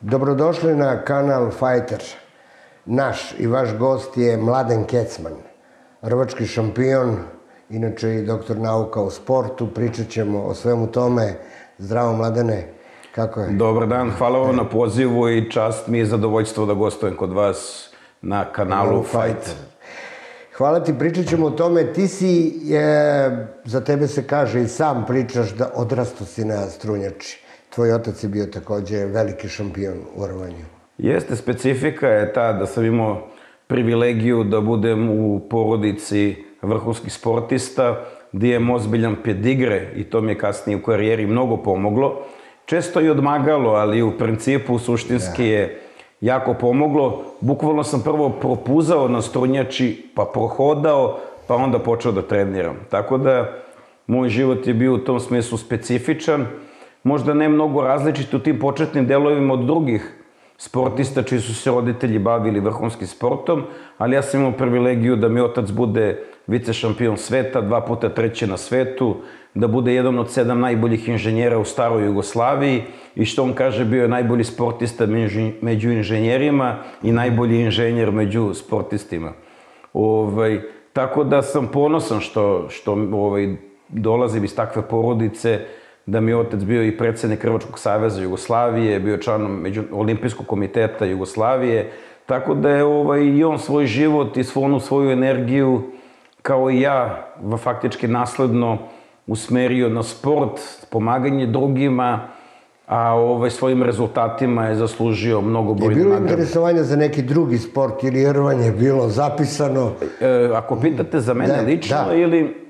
Dobrodošli na kanal Fajter. Naš i vaš gost je Mladen Kecman, rvački šampion, inače i doktor nauka u sportu. Pričat ćemo o svemu tome. Zdravo Mladene, kako je? Dobar dan, hvala vam na pozivu i čast mi je zadovoljstvo da gostujem kod vas na kanalu Fajter. Hvala ti, pričat ćemo o tome. Ti si, za tebe se kaže i sam pričaš da odrastao si na strunjači. Tvoj otac je bio takođe veliki šampion u rvanju. Jeste, specifika je ta da sam imao privilegiju da budem u porodici vrhunskih sportista, gde je ozbiljan pedigre i to mi je kasnije u karijeri mnogo pomoglo. Često je odmagalo, ali u principu suštinski je jako pomoglo. Bukvalno sam prvo propuzao na strunjači, pa prohodao, pa onda počeo da treniram. Tako da, moj život je bio u tom smislu specifičan. Možda ne mnogo različiti u tim početnim delovima od drugih sportista čiji su se roditelji bavili vrhunskim sportom, ali ja sam imao privilegiju da mi otac bude vicešampion sveta, 2 puta 3. na svetu, da bude jedan od 7 najboljih inženjera u staroj Jugoslaviji i što on kaže bio je najbolji sportista među inženjerima i najbolji inženjer među sportistima. Tako da sam ponosan što dolazim iz takve porodice, da mi je otac bio i predsednik Rvačkog saveza Jugoslavije, bio članom Olimpijskog komiteta Jugoslavije, tako da je i on svoj život i svoju energiju, kao i ja, faktički nasledno usmerio na sport, pomaganje drugima, a svojim rezultatima je zaslužio mnogo brojne nagrade. Je bilo interesovanja za neki drugi sport ili rvanje bilo zapisano? Ako pitate za mene lično ili...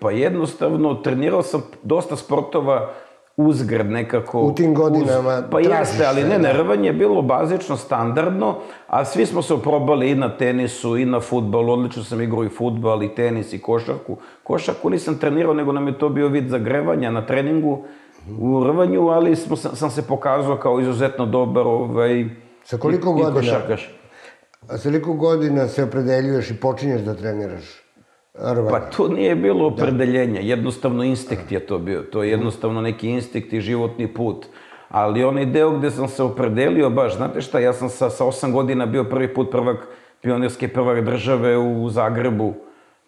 Pa jednostavno, trenirao sam dosta sportova uzgred nekako. U tim godinama tražiš se. Pa jeste, ali ne, rvanje je bilo bazično, standardno, a svi smo se oprobali i na tenisu, i na fudbalu, odlično sam igrao i fudbal, i tenis, i košarku. Košarku nisam trenirao, nego nam je to bio vid zagrevanja na treningu u rvanju, ali sam se pokazao kao izuzetno dobar i košarkaš. Sa koliko godina se opredeljuješ i počinješ da treniraš? Pa to nije bilo opredeljenje, jednostavno instinkt je to bio, to je jednostavno neki instinkt i životni put, ali onaj deo gde sam se opredelio baš, znate šta, ja sam sa 8 godina bio prvi put pionirski prvak države u Zagrebu,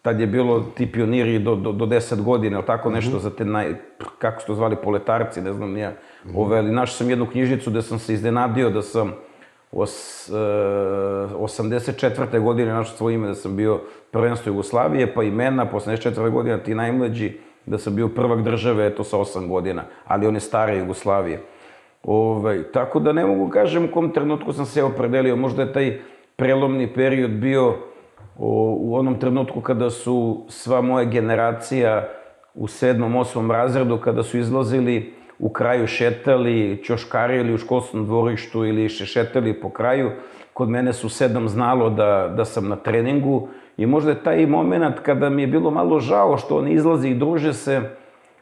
tad je bilo ti pioniri do 10 godina, ili tako nešto za te, kako su to zvali, proletarci, ne znam nije, ali našao sam jednu knjižicu gde sam se iznenadio da sam 84. godine našao svoje ime da sam bio prvenstvo Jugoslavije, pa imena, posle 84. godina ti najmlađi, da sam bio prvak države, eto sa 8 godina, ali one stare Jugoslavije. Tako da ne mogu kažem u kom trenutku sam se opredelio, možda je taj prelomni period bio u onom trenutku kada su sva moja generacija u 7. i 8. razredu, kada su izlazili u kraju šetali, ćoškarili u školskom dvorištu ili šetali po kraju. Kod mene su 7 znalo da sam na treningu i možda je taj moment kada mi je bilo malo žao što oni izlaze i druže se,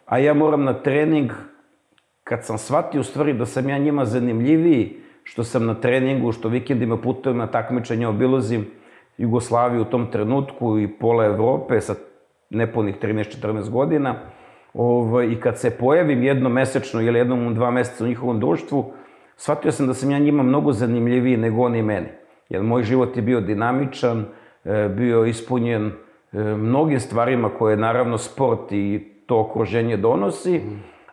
a ja moram na trening, kad sam shvatio u stvari da sam ja njima zanimljiviji, što sam na treningu, što vikendima putujem na takmičenje, obilazim Jugoslaviju u tom trenutku i pola Evrope sa nepunih 13-14 godina. I kad se pojavim jednom mesečno ili jednom u 2 meseca u njihovom društvu, shvatio sam da sam ja njima mnogo zanimljiviji nego oni meni. Jer moj život je bio dinamičan, bio ispunjen mnogim stvarima koje naravno sport i to okruženje donosi,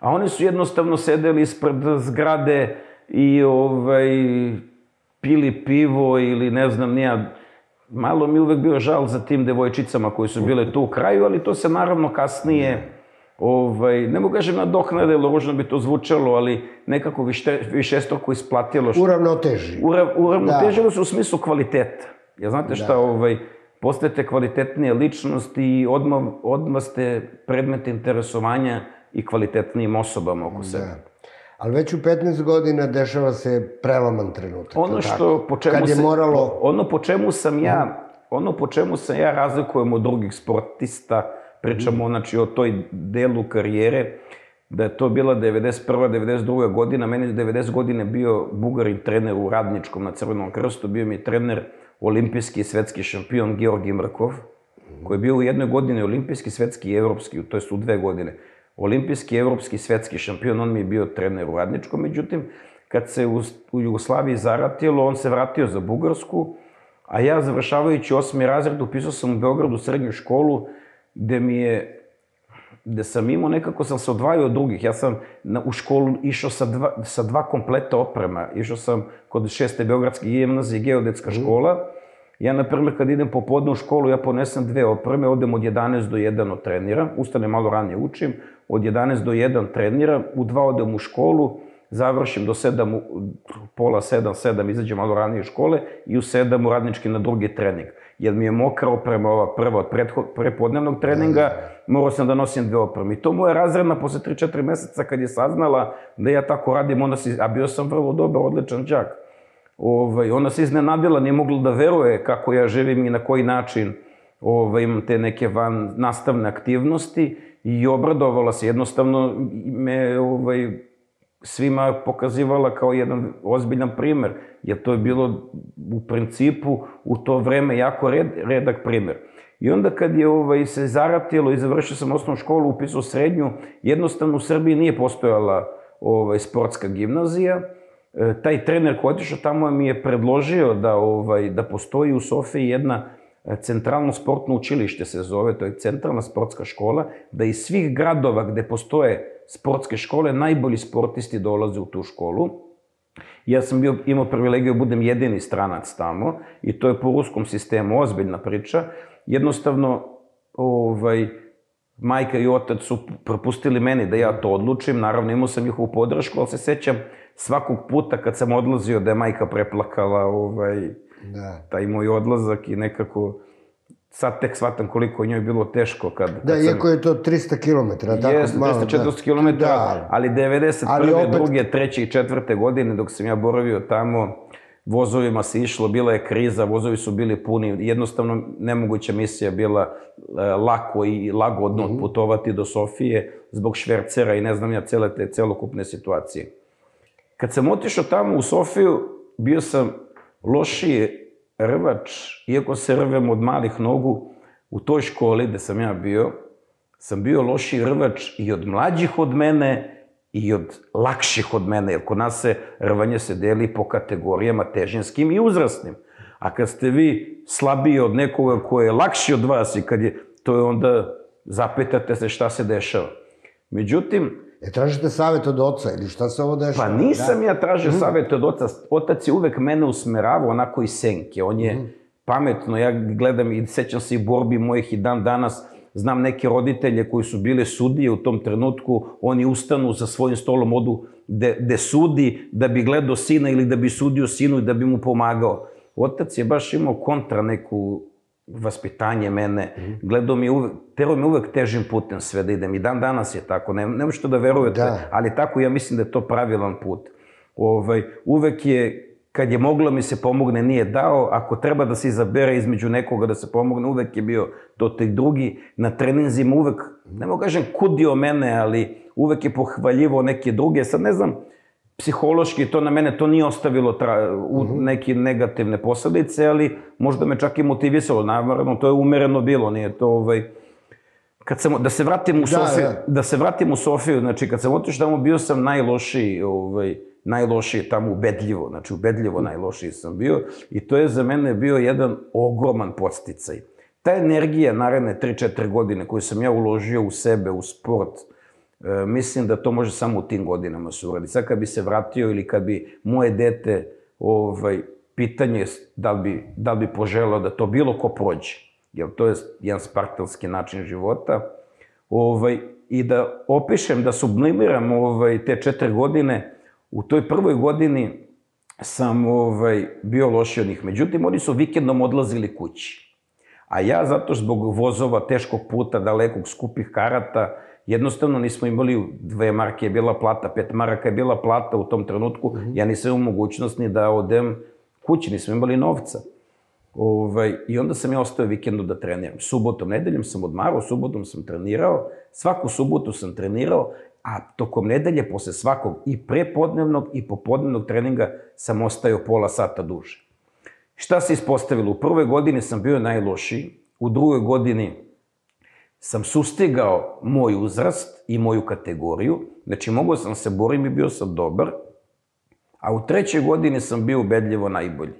a oni su jednostavno sedeli ispred zgrade i pili pivo ili ne znam nija. Malo mi je uvek bio žal za tim devojčicama koji su bile tu u kraju, ali to se naravno kasnije... Ne mogu kažem nadoknade, ili ružno bi to zvučalo, ali nekako višestruko isplatilo. Uravnoteži. Uravnotežilo se u smislu kvaliteta. Ja znate šta, postajete kvalitetnije ličnosti i odmah ste predmet interesovanja i kvalitetnijim osobama oko sebe. Ali već u 15 godina dešava se preloman trenutak. Ono po čemu sam ja razlikujem od drugih sportista, pričamo o toj delu karijere, da je to bila 1991. 1992. godina. Meni je 1990. godine bio Bugarin trener u Radničkom na Crvenom krstu, bio mi je trener olimpijski i svetski šampion Georgi Mrkov, koji je bio u jednoj godini olimpijski, svetski i evropski, to je u 2 godine. Olimpijski, evropski i svetski šampion, on mi je bio trener u Radničkom, međutim, kad se u Jugoslaviji zaratilo, on se vratio za Bugarsku, a ja, završavajući 8. razred, upisao sam u Beogradu srednju školu, gde sam imao, nekako sam se odvajao od drugih. Ja sam u školu išao sa 2 kompleta oprema. Išao sam kod 6. Beogradske gimnazije, geodetska škola. Ja, na primjer, kad idem popodne u školu, ja ponesem 2 opreme, odem od 11 do 1 treniram, ustane malo ranije, učim, od 11 do 1 treniram, u 2 odem u školu, završim do 7, pola 7, izađem malo ranije iz škole i u 7 u Radnički na drugi trening. Jer mi je mokra oprema ova prva od prepodnevnog treninga, morao sam da nosim 2 opreme. I to moja razredna posle 3-4 meseca kad je saznala da ja tako radim, a bio sam vrlo dobar, odličan đak. Ona se iznenadila, nije mogla da veruje kako ja živim i na koji način imam te neke van nastavne aktivnosti i obradovala se. Jednostavno me svima pokazivala kao jedan ozbiljan primer, jer to je bilo u principu u to vreme jako redak primer. I onda kad je se zaratilo i završio sam osnovnu školu, upisao srednju, jednostavno u Srbiji nije postojala sportska gimnazija. Taj trener koji je otišao tamo mi je predložio da postoji u Sofiji jedna centralno sportno učilište se zove, to je centralna sportska škola, da iz svih gradova gde postoje sportske škole, najbolji sportisti dolaze u tu školu. Ja sam imao privilegiju da budem jedini stranac tamo i to je po ruskom sistemu ozbiljna priča. Jednostavno, majka i otac su propustili meni da ja to odlučim, naravno imao sam njihovu podršku, ali se sećam svakog puta kad sam odlazio da je majka preplakala taj moj odlazak i nekako sad tek shvatam koliko je njoj bilo teško. Da, iako je to 300 km, tako malo. 340 km, ali 91. druge, 3. i 4. godine dok sam ja boravio tamo, vozovima se išlo, bila je kriza, vozovi su bili puni, jednostavno nemoguća misija bila lako i lagodno putovati do Sofije zbog švercera i ne znam ja celokupne situacije. Kad sam otišao tamo u Sofiju, bio sam lošiji rvač, iako se rvem od malih nogu, u toj školi gde sam ja bio, sam bio lošiji rvač i od mlađih od mene i od lakših od mene, jer kod nas se rvanje se deli po kategorijama težinskim i uzrasnim. A kad ste vi slabiji od nekoga koji je lakši od vas i kad je, to je onda zapitate se šta se dešava. Međutim, tražite savjet od oca ili šta se ovo dešava? Pa nisam ja tražio savjet od oca. Otac je uvek mene usmeravao onako iz senke. On je pametno, ja gledam i sećam se i borbi mojih i dan danas. Znam neke roditelje koji su bile sudije u tom trenutku, oni ustanu za svojim stolom, odu gde sudi da bi gledao sina ili da bi sudio sinu i da bi mu pomagao. Otac je baš imao kontra neku vaspitanje mene, gledao mi uvek, terao mi uvek težim putem sve da idem i dan danas je tako, nema što da verujete, ali tako ja mislim da je to pravilan put. Uvek je, kad je moglo mi se pomogne, nije dao, ako treba da se izabere između nekoga da se pomogne, uvek je bio do tih drugi, na treninzima uvek, ne mogu kažem kudio mene, ali uvek je pohvaljivo neke druge, sad ne znam, psihološki to na mene, to nije ostavilo neke negativne posledice, ali možda me čak i motivisalo, naravno, to je umereno bilo, nije to... Da se vratim u Sofiju, znači kad sam otišao tamo, bio sam najlošiji tamo ubedljivo, znači ubedljivo najlošiji sam bio i to je za mene bio jedan ogroman podsticaj. Ta energija naredne 3-4 godine koju sam ja uložio u sebe, u sport, mislim da to može samo u tim godinama se uradi. Sad kad bi se vratio ili kad bi moje dete, pitanje je da li bi poželao da to bilo ko prođe, jer to je jedan spartanski način života, i da opišem, da sublimiram te 4 godine, u toj prvoj godini sam bio loši od njih. Međutim, oni su vikendom odlazili kući. A ja, zato zbog vozova, teškog puta, dalekog, skupih karata, jednostavno nismo imali 2 marke, je bila plata, 5 maraka je bila plata u tom trenutku. Ja nisam u mogućnosti da odem kući, nismo imali novca. I onda sam ja ostao vikendu da treniram. Subotom, nedeljem sam odmarao, subotom sam trenirao, svaku subotu sam trenirao, a tokom nedelje, posle svakog i prepodnevnog i popodnevnog treninga, sam ostao pola sata duže. Šta se ispostavilo? U prvoj godini sam bio najlošiji, u drugoj godini sam sustigao moj uzrast i moju kategoriju, znači mogao sam se borim i bio sam dobar. A u trećoj godini sam bio ubedljivo najbolji.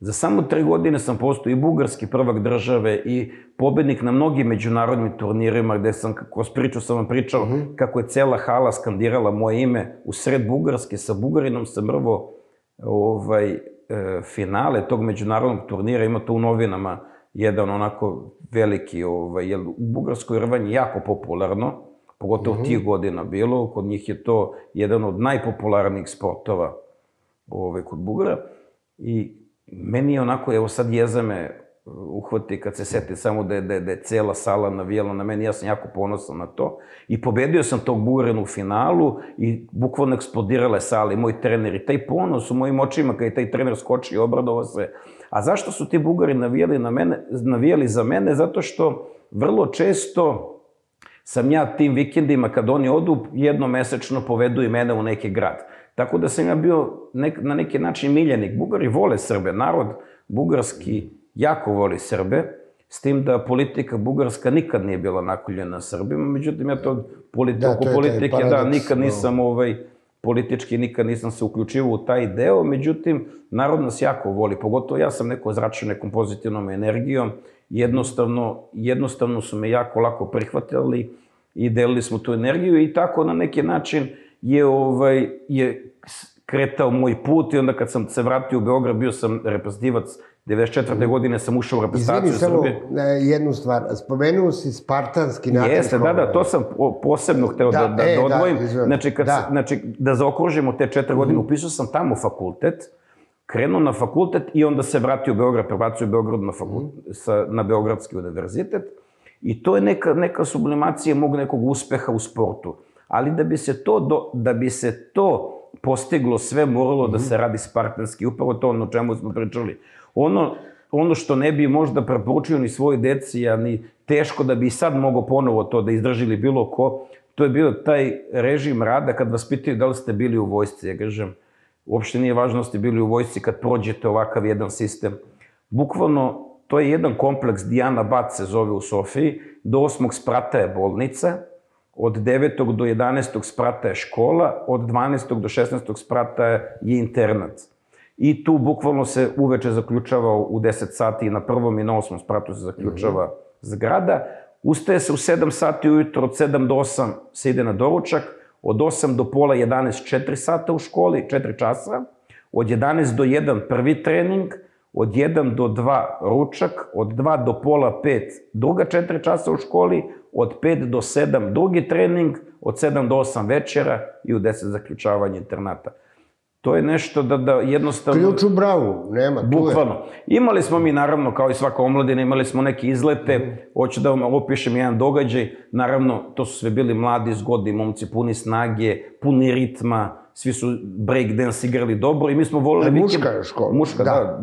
Za samo 3 godine sam postao i bugarski prvak države i pobednik na mnogim međunarodnim turnirima gde sam, kroz priču sam vam pričao, kako je cela hala skandirala moje ime u sred Bugarske. Sa Bugarinom sam rvao finale tog međunarodnog turnira. Ima to u novinama jedan onako veliki, jer u Bugarskoj rvanje je jako popularno, pogotovo tih godina bilo. Kod njih je to jedan od najpopularnijih sportova kod Bugara. I meni je onako, evo sad jeza me uhvati kad se seti samo da je cela sala navijala na meni, ja sam jako ponosan na to. I pobedio sam tog Bugarina u finalu i bukvalno eksplodirala je sala i moj trener. I taj ponos u mojim očima kada je taj trener skoči i obradovao se. A zašto su ti Bugari navijali za mene? Zato što vrlo često sam ja tim vikendima, kad oni odu, jednomesečno povedu i mene u neki grad. Tako da sam ja bio na neki način miljenik. Bugari vole Srbe, narod bugarski jako voli Srbe, s tim da politika bugarska nikad nije bila naklonjena Srbima. Međutim, ja to oko politike, da, nikad nisam se uključivao u taj deo. Međutim, narod nas jako voli, pogotovo ja sam neko zračio nekom pozitivnom energijom. Jednostavno su me jako lako prihvatili i delili smo tu energiju i tako na neki način je kretao moj put i onda kad sam se vratio u Beograd, bio sam reprezentativac, 1994. godine sam ušao u reprezentaciju Srbije. Izvini, samo jednu stvar, spomenuo si spartanski natjecaj. Jeste, da, to sam posebno hteo da odvojim. Znači, da zaokružimo te 4 godine, upisao sam tamo fakultet, krenuo na fakultet i onda se vratio u Beograd, prebacio u Beograd na Beogradski univerzitet. I to je neka sublimacija mog nekog uspeha u sportu. Ali da bi se to postiglo sve, moralo da se radi spartanski. Upravo to ono o čemu smo pričali. Ono što ne bi možda preporučio ni svoje deci, a ni teško da bi i sad mogao ponovo to da izdrži ili bilo ko, to je bio taj režim rada kad vas pitaju da li ste bili u vojsci. Ja kažem, uopšte nije važno da ste bili u vojsci kad prođete ovakav jedan sistem. Bukvalno, to je jedan kompleks, Dijanabad se zove u Sofiji, do 8. sprata je bolnica, od 9. do 11. sprata je škola, od 12. do 16. sprata je internat. I tu bukvalno se uveče zaključava u 10 sati i na 1. i na 8. spratu se zaključava zgrada. Ustaje se u 7 sati ujutro, od 7 do 8 se ide na doručak, od 8 do pola 11, 4 sata u školi, 4 časa, od 11 do 1 prvi trening, od 1 do 2 ručak, od 2 do pola 5 druga 4 časa u školi, od 5 do 7 drugi trening, od 7 do 8 večera i u 10 zaključavanje internata. To je nešto da jednostavno... Ključ u bravu, nema, tu je. Bukvalno. Imali smo mi, naravno, kao i svaka omladina, imali smo neke izlete. Hoću da vam opišem jedan događaj. Naravno, to su sve bili mladi, zgodni momci, puni snage, puni ritma. Svi su breakdance igrali dobro i mi smo volili... Muška je škola. Muška, da.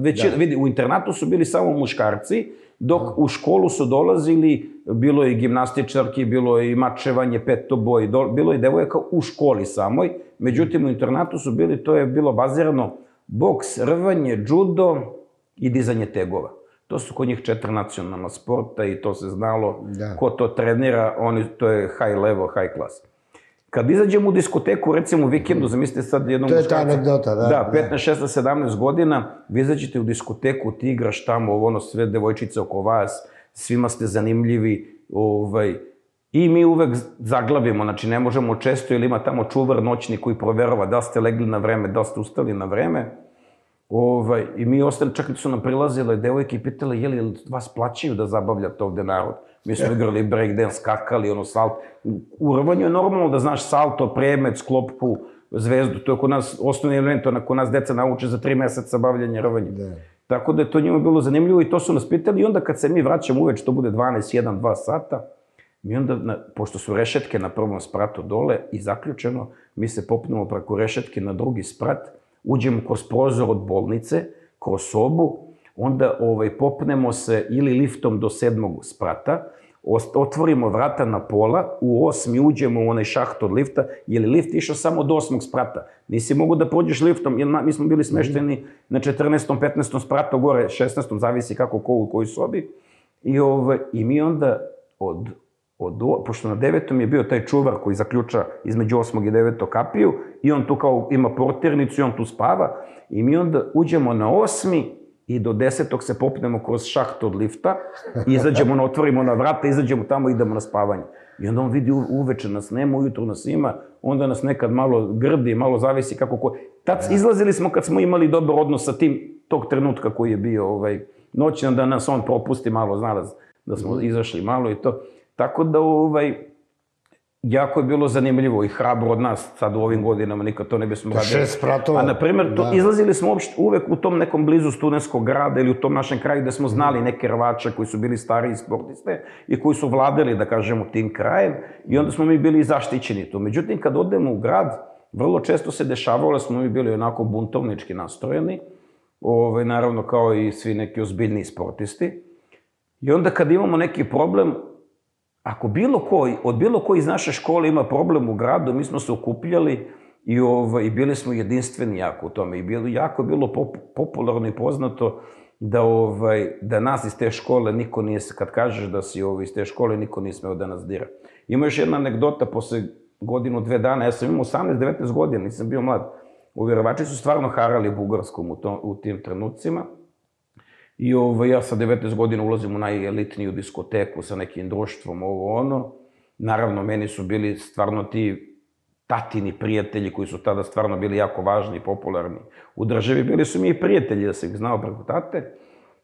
U internatu su bili samo muškarci, dok u školu su dolazili, bilo je gimnastičarki, bilo je mačevanje, petoboj, bilo je devojaka u školi samoj. Međutim, u internatu su bili, to je bilo bazirano, boks, rvanje, džudo i dizanje tegova. To su kod njih 4 nacionalna sporta i to se znalo ko to trenira, to je high level, high class. Kad izađem u diskoteku, recimo u vikendu, zamislite sad jednom muškarca... To je ta anegdota, da. Da, 15, 16, 17 godina, vi izađete u diskoteku, ti igraš tamo, ono, sve devojčice oko vas, svima ste zanimljivi, i mi uvek zaglavimo, znači ne možemo često, jer ima tamo čuvar noćni koji proverava da li ste legli na vreme, da li ste ustali na vreme. I mi ostali, čak su nam prilazile devojke i pitali, je li vas plaćaju da zabavljate ovde narod? Mi smo igrali breakdance, skakali, ono salto. U rvanju je normalno da znaš salto, premec, klopku, zvezdu. To je kod nas osnovni element, to je kod nas deca nauče za 3 meseca bavljanje rvanju. Tako da je to njima bilo zanimljivo i to su nas pitali. I onda kad se mi vraćamo uveč, to bude 12, 1, 2 sata, mi onda, pošto su rešetke na 1. spratu dole i zaključeno, mi se popnemo preko rešetke na 2. sprat, uđemo kroz prozor od bolnice, kroz sobu, onda popnemo se ili liftom do 7. sprata, otvorimo vrata na pola, u 8. uđemo u onaj šaht od lifta, jer je lift išao samo do 8. sprata. Nisi mogo da prođeš liftom, jer mi smo bili smešteni na 14. 15. spratu gore, 16. zavisi kako ko u kojoj sobi. I mi onda od pošto na devetom je bio taj čuvar koji zaključa između 8. i 9. kapiju i on tu kao ima portirnicu i on tu spava i mi onda uđemo na 8. i do 10. se popnemo kroz šahtu od lifta i izađemo, otvorimo na vrata, izađemo tamo i idemo na spavanje. I onda on vidi uveče nas nema, ujutru nas ima, onda nas nekad malo grdi, malo zavisi kako ko... Izlazili smo kad smo imali dobar odnos sa tim tog trenutka koji je bio noćan, da nas on propusti malo, znalaz, da smo izašli malo i to. Tako da, jako je bilo zanimljivo i hrabro od nas, sad u ovim godinama nikad to ne bismo radili. A na primer, izlazili smo uvek u tom nekom blizu studentskog grada ili u tom našem kraju gde smo znali neke rvače koji su bili stariji sportiste i koji su vladali, da kažemo, tim krajem i onda smo mi bili zaštićeni tu. Međutim, kad odemo u grad, vrlo često se dešavalo da smo mi bili onako buntovnički nastrojeni, naravno kao i svi neki ozbiljni sportisti. I onda kad imamo neki problem, ako bilo koji iz naše škole ima problem u gradu, mi smo se okupljali i bili smo jedinstveni jako u tome. I jako je bilo popularno i poznato da nas iz te škole niko nije, kad kažeš da si iz te škole, niko nije smeo da nas dira. Ima još jedna anegdota, posle godinu, 2 dana, ja sam imao 18-19 godina, nisam bio mlad. Rvači su stvarno harali Bugarskom u tim trenucima. I ja sa 19 godina ulazim u najelitniju diskoteku sa nekim društvom, Naravno, meni su bili stvarno ti tatini prijatelji koji su tada stvarno bili jako važni i popularni u državi. Bili su mi i prijatelji, da sam ih znao preko tate.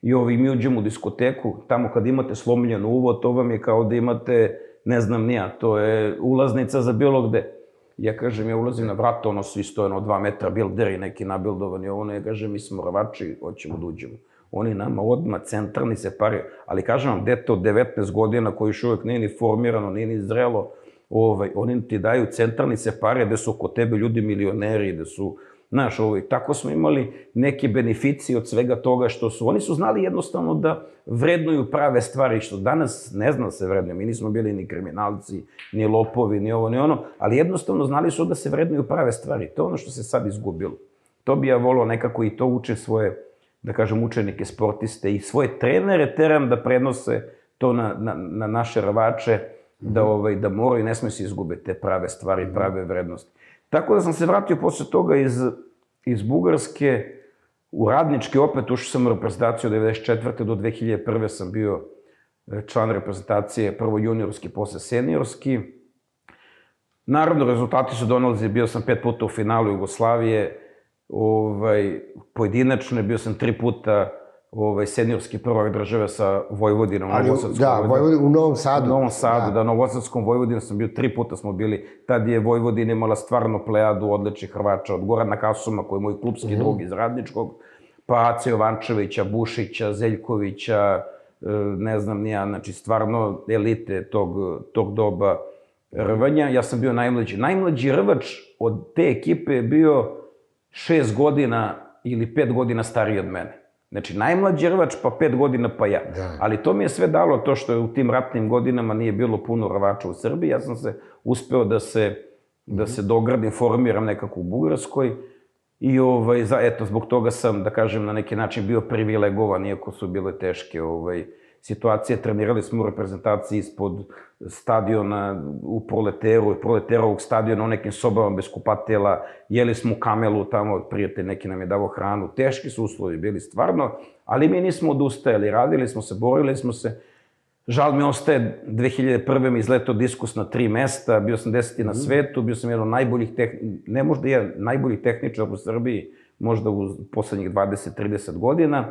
I mi uđemo u diskoteku, tamo kad imate slomljen uvod, to vam je kao da imate, ne znam ni ja, to je ulaznica za bilo gde. Ja kažem, ja ulazim na vrat, svi stoje 2 metra, bilderi neki nabildovani, ja kažem, mi smo Rvači, hoćemo da uđemo. Oni nama odmah centralni se paraju, ali kažem vam, dete od 19 godina koji još uvek nije ni formirano, nije ni zrelo, oni ti daju centralni se pare gde su oko tebe ljudi milioneri, gde su, znaš, tako smo imali neke beneficije od svega toga što su, oni su znali jednostavno da vrednuju prave stvari, što danas ne zna se vrednuju, mi nismo bili ni kriminalci, ni lopovi, ni ovo, ni ono, ali jednostavno znali su da se vrednuju prave stvari, to je ono što se sad izgubilo. To bi ja volao nekako i to uče svoje, da kažem, učenike, sportiste i svoje trenere teram da prenose to na naše rvače, da moraju, ne smiju se izgubiti te prave stvari, prave vrednosti. Tako da sam se vratio posle toga iz Bugarske u Radnički, opet ušao sam u reprezentaciju od 1994. do 2001. sam bio član reprezentacije, prvo juniorski, posle seniorski. Naravno, rezultati su doneli, bio sam 5 puta u finalu Jugoslavije, pojedinačno je bio sam 3 puta seniorski prvak države sa Vojvodinom. Da, Vojvodin u Novom Sadu. U Novom Sadu, da, Novosadskom Vojvodinu sam bio 3 puta smo bili. Tad je Vojvodina imala stvarno plejadu odličnih Hrvača, od Gorana Kasuma, koji je moj klubski drug iz Radničkog, pa Ace Jovančevića, Bušića, Zeljkovića, ne znam ni ja, znači stvarno elite tog doba rvanja. Ja sam bio najmlađi. Najmlađi rvač od te ekipe je bio 6 godina ili 5 godina stariji od mene. Znači, najmlađi rvač, pa 5 godina, pa ja. Ali to mi je sve dalo to što je u tim ratnim godinama nije bilo puno rvača u Srbiji. Ja sam se uspeo da se dogradim, formiram nekako u Bugarskoj. I eto, zbog toga sam, da kažem, na neki način bio privilegovan, iako su bile teške situacije. Trenirali smo u reprezentaciji ispod stadiona u Proleteru, Proleterovog stadiona, u nekim sobama bez kupatela, jeli smo u Kamelu, tamo prijatelj neki nam je davao hranu. Teški su uslovi bili stvarno, ali mi nismo odustajali, radili smo se, borili smo se. Žal mi ostaje, 2001. mi izletao diskus na 3 mesta, bio sam 10. na svetu, bio sam jedan od najboljih, ne možda jedan, najboljih tehničara u Srbiji, možda u poslednjih 20-30 godina.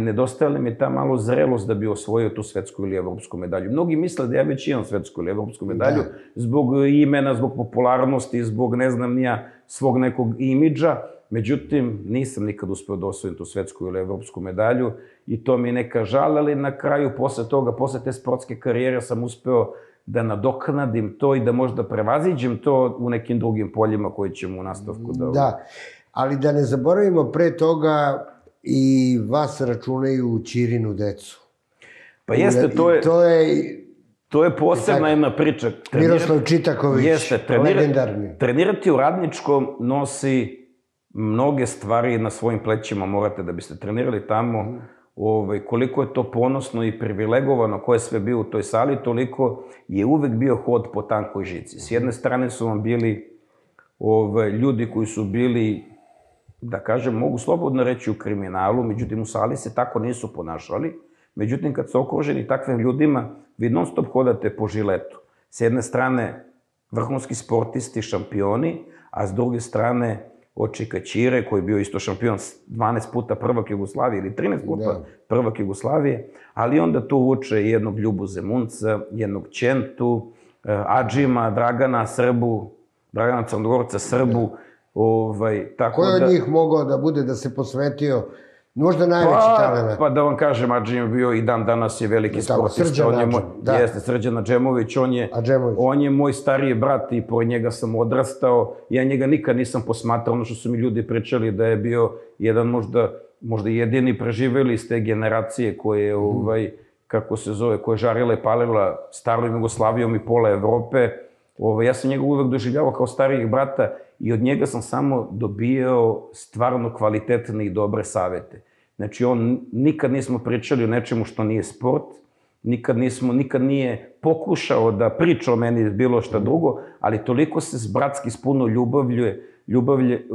Nedostajala mi je ta malo zrelost da bi osvojio tu svetsku ili evropsku medalju. Mnogi misle da ja već imam svetsku ili evropsku medalju zbog imena, zbog popularnosti, zbog, ne znam ni ja, svog nekog imidža. Međutim, nisam nikad uspeo da osvojim tu svetsku ili evropsku medalju i to mi je neka žal, ali na kraju, posle toga, posle te sportske karijere sam uspeo da nadoknadim to i da možda prevaziđem to u nekim drugim poljima koje ćemo u nastavku da... Da, ali da ne zaboravimo pre toga... i vas računaju Ćirinu decu. Pa jeste, to je posebna jedna priča. Miroslav Čitaković, legendarni. Trenirati u Radničkom nosi mnoge stvari na svojim plećima, morate da biste trenirali tamo. koliko je to ponosno i privilegovano, ko je sve bio u toj sali, toliko je uvek bio hod po tankoj žici. S jedne strane su vam bili ljudi koji su bili, da kažem, mogu slobodno reći u kriminalu, međutim u sali se tako nisu ponašali. Međutim, kad ste okruženi takvim ljudima, vi non stop hodate po žiletu. S jedne strane vrhunski sportisti, šampioni, a s druge strane očika Ćire, koji je bio isto šampion 12 puta prvak Jugoslavije ili 13 puta prvak Jugoslavije, ali onda tu uče jednog Ljubu Zemunca, jednog Čentu, Adžima, Dragana, Srbu, Dragana Crnogorca, Srbu. Ko je od njih mogao da bude da se posvetio? Možda najveći talent. Pa da vam kažem, Adžim je bio i dan danas je veliki sportista. Jeste, Srdjan Adžemović. On je moj stariji brat i pored njega sam odrastao. Ja njega nikad nisam posmatrao. Ono što su mi ljudi pričali da je bio jedan možda jedini preživeli iz te generacije koje je, kako se zove, koje je žarila i palila starom Jugoslavijom i pola Evrope. Ja sam njega uvek doživljavao kao starijeg brata i od njega sam samo dobijao stvarno kvalitetne i dobre savete. Znači, nikad nismo pričali o nečemu što nije sport, nikad nije pokušao da priča o meni bilo šta drugo, ali toliko se s bratski s puno